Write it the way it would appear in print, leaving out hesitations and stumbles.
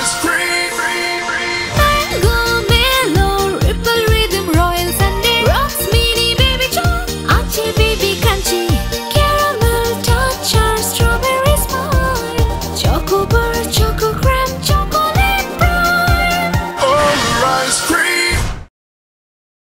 ice cream.